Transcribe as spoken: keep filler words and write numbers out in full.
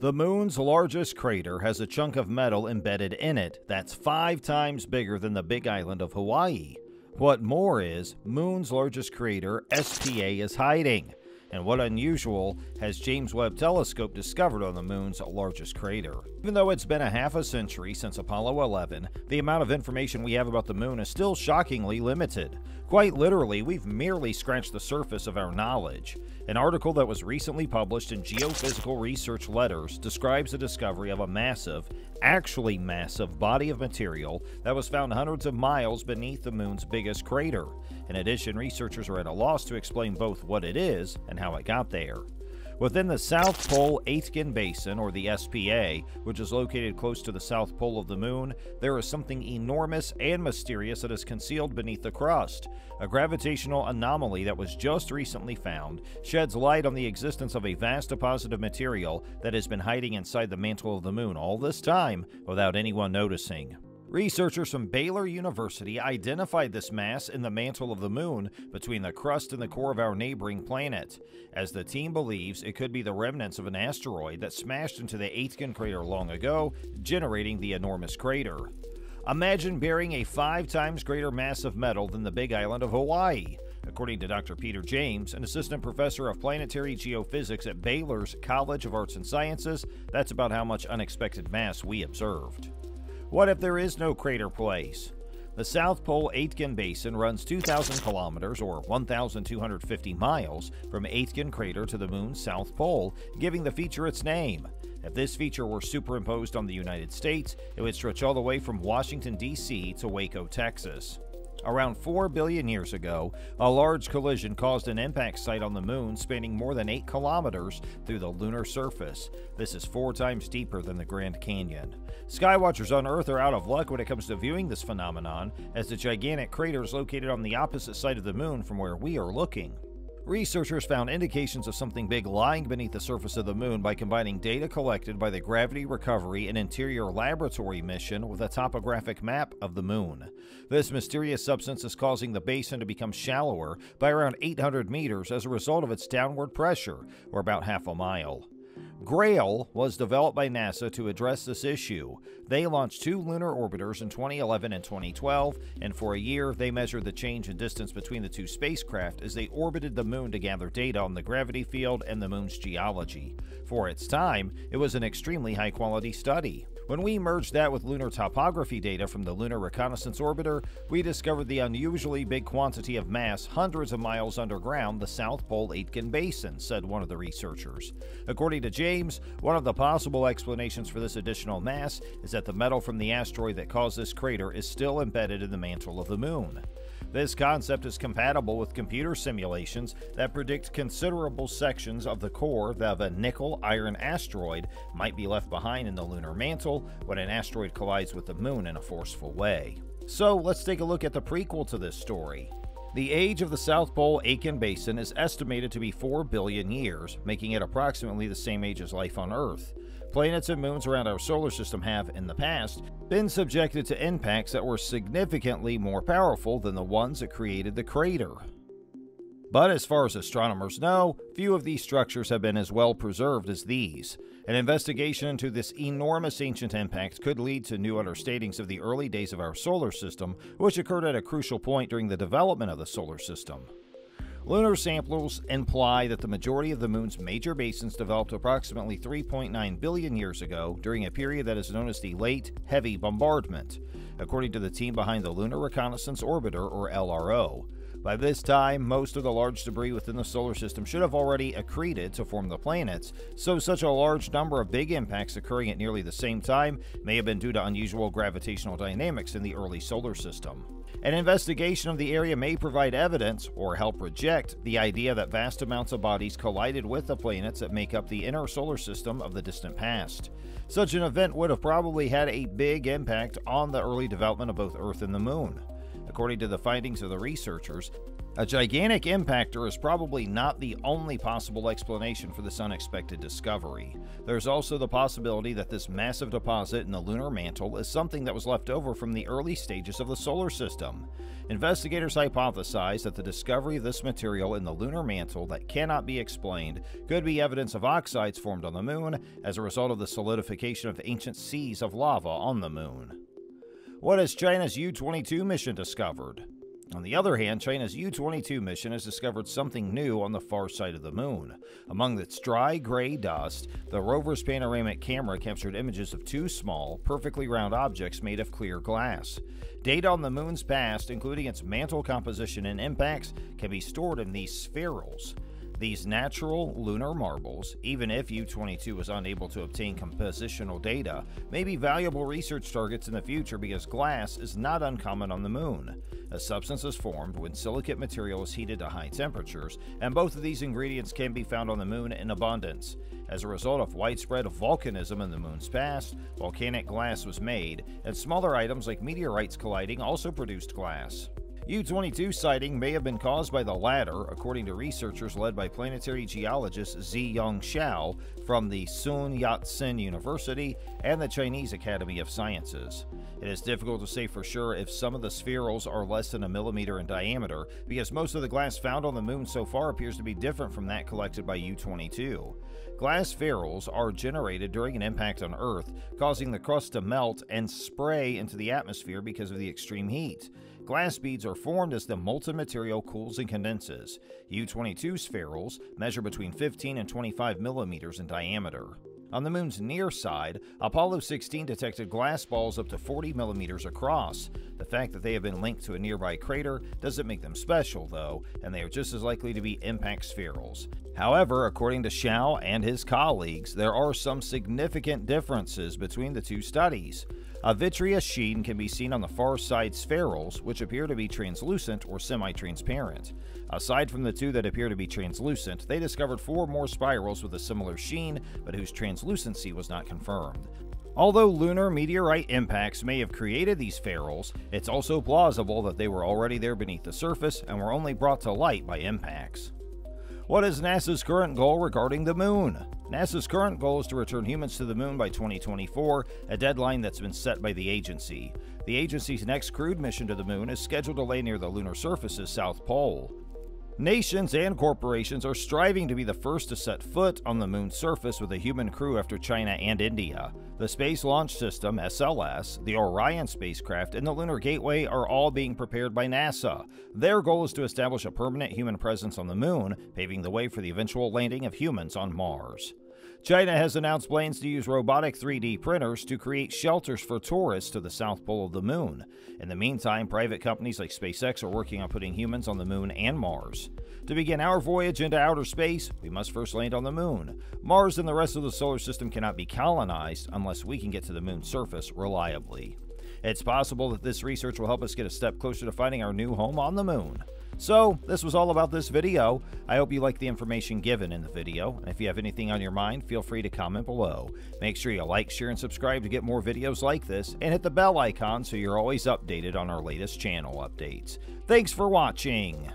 The moon's largest crater has a chunk of metal embedded in it that's five times bigger than the big island of Hawaii. What more is, moon's largest crater, S P A, is hiding. And what unusual has James Webb Telescope discovered on the moon's largest crater? Even though it's been a half a century since Apollo eleven, the amount of information we have about the moon is still shockingly limited. Quite literally, we've merely scratched the surface of our knowledge. An article that was recently published in Geophysical Research Letters describes the discovery of a massive, actually massive, body of material that was found hundreds of miles beneath the moon's biggest crater. In addition, researchers are at a loss to explain both what it is and how it got there. Within the South Pole-Aitken Basin, or the S P A, which is located close to the south pole of the moon, there is something enormous and mysterious that is concealed beneath the crust. A gravitational anomaly that was just recently found sheds light on the existence of a vast deposit of material that has been hiding inside the mantle of the moon all this time without anyone noticing. Researchers from Baylor University identified this mass in the mantle of the moon between the crust and the core of our neighboring planet. As the team believes, it could be the remnants of an asteroid that smashed into the Aitken crater long ago, generating the enormous crater. Imagine burying a five times greater mass of metal than the big island of Hawaii. According to Doctor Peter James, an assistant professor of planetary geophysics at Baylor's College of Arts and Sciences, that's about how much unexpected mass we observed. What if there is no crater place? The South Pole-Aitken Basin runs two thousand kilometers, or one thousand two hundred fifty miles, from Aitken crater to the moon's south pole, giving the feature its name. If this feature were superimposed on the United States, it would stretch all the way from Washington, D C to Waco, Texas. Around four billion years ago, a large collision caused an impact site on the moon spanning more than eight kilometers through the lunar surface. This is four times deeper than the Grand Canyon. Skywatchers on Earth are out of luck when it comes to viewing this phenomenon, as the gigantic crater is located on the opposite side of the moon from where we are looking. Researchers found indications of something big lying beneath the surface of the moon by combining data collected by the Gravity Recovery and Interior Laboratory mission with a topographic map of the moon. This mysterious substance is causing the basin to become shallower by around eight hundred meters as a result of its downward pressure, or about half a mile. GRAIL was developed by NASA to address this issue. They launched two lunar orbiters in twenty eleven and twenty twelve, and for a year they measured the change in distance between the two spacecraft as they orbited the moon to gather data on the gravity field and the moon's geology. For its time, it was an extremely high-quality study. When we merged that with lunar topography data from the Lunar Reconnaissance Orbiter, we discovered the unusually big quantity of mass hundreds of miles underground the South Pole-Aitken Basin, said one of the researchers. According to James, one of the possible explanations for this additional mass is that the metal from the asteroid that caused this crater is still embedded in the mantle of the moon. This concept is compatible with computer simulations that predict considerable sections of the core of a nickel-iron asteroid might be left behind in the lunar mantle when an asteroid collides with the moon in a forceful way. So let's take a look at the prequel to this story. The age of the South Pole-Aitken Basin is estimated to be four billion years, making it approximately the same age as life on Earth. Planets and moons around our solar system have, in the past, been subjected to impacts that were significantly more powerful than the ones that created the crater. But as far as astronomers know, few of these structures have been as well preserved as these. An investigation into this enormous ancient impact could lead to new understandings of the early days of our solar system, which occurred at a crucial point during the development of the solar system. Lunar samples imply that the majority of the moon's major basins developed approximately three point nine billion years ago during a period that is known as the Late Heavy Bombardment, according to the team behind the Lunar Reconnaissance Orbiter, or L R O. By this time, most of the large debris within the solar system should have already accreted to form the planets, so such a large number of big impacts occurring at nearly the same time may have been due to unusual gravitational dynamics in the early solar system. An investigation of the area may provide evidence, or help reject, the idea that vast amounts of bodies collided with the planets that make up the inner solar system of the distant past. Such an event would have probably had a big impact on the early development of both Earth and the Moon. According to the findings of the researchers, A gigantic impactor is probably not the only possible explanation for this unexpected discovery. There's also the possibility that this massive deposit in the lunar mantle is something that was left over from the early stages of the solar system. Investigators hypothesize that the discovery of this material in the lunar mantle that cannot be explained could be evidence of oxides formed on the moon as a result of the solidification of ancient seas of lava on the moon. What has China's U twenty-two mission discovered? On the other hand, China's U twenty-two mission has discovered something new on the far side of the moon. Among its dry gray dust, the rover's panoramic camera captured images of two small, perfectly round objects made of clear glass. Data on the moon's past, including its mantle composition and impacts, can be stored in these spherules. These natural lunar marbles, even if U twenty-two was unable to obtain compositional data, may be valuable research targets in the future because glass is not uncommon on the moon. A substance is formed when silicate material is heated to high temperatures, and both of these ingredients can be found on the moon in abundance. As a result of widespread volcanism in the moon's past, volcanic glass was made, and smaller items like meteorites colliding also produced glass. U twenty-two sighting may have been caused by the latter, according to researchers led by planetary geologist Ziyang Xiao from the Sun Yat-sen University and the Chinese Academy of Sciences. It is difficult to say for sure if some of the spherules are less than a millimeter in diameter, because most of the glass found on the moon so far appears to be different from that collected by U twenty-two. Glass spherules are generated during an impact on Earth, causing the crust to melt and spray into the atmosphere because of the extreme heat. Glass beads are formed as the molten material cools and condenses. U twenty-two spherules measure between fifteen and twenty-five millimeters in diameter. On the moon's near side, Apollo sixteen detected glass balls up to forty millimeters across. The fact that they have been linked to a nearby crater doesn't make them special, though, and they are just as likely to be impact spherules. However, according to Xiao and his colleagues, there are some significant differences between the two studies. A vitreous sheen can be seen on the far side spherules, which appear to be translucent or semi-transparent. Aside from the two that appear to be translucent, they discovered four more spirals with a similar sheen, but whose translucency was not confirmed. Although lunar meteorite impacts may have created these spherules, it's also plausible that they were already there beneath the surface and were only brought to light by impacts. What is NASA's current goal regarding the moon? NASA's current goal is to return humans to the moon by twenty twenty-four, a deadline that's been set by the agency. The agency's next crewed mission to the moon is scheduled to lay near the lunar surface's South Pole. Nations and corporations are striving to be the first to set foot on the moon's surface with a human crew after China and India. The Space Launch System, S L S, the Orion spacecraft, and the Lunar Gateway are all being prepared by NASA. Their goal is to establish a permanent human presence on the moon, paving the way for the eventual landing of humans on Mars. China has announced plans to use robotic three D printers to create shelters for tourists to the South Pole of the Moon. In the meantime, private companies like SpaceX are working on putting humans on the Moon and Mars. To begin our voyage into outer space, we must first land on the Moon. Mars and the rest of the solar system cannot be colonized unless we can get to the Moon's surface reliably. It's possible that this research will help us get a step closer to finding our new home on the Moon. So, this was all about this video. I hope you liked the information given in the video. And if you have anything on your mind, feel free to comment below. Make sure you like, share, and subscribe to get more videos like this, and hit the bell icon so you're always updated on our latest channel updates. Thanks for watching!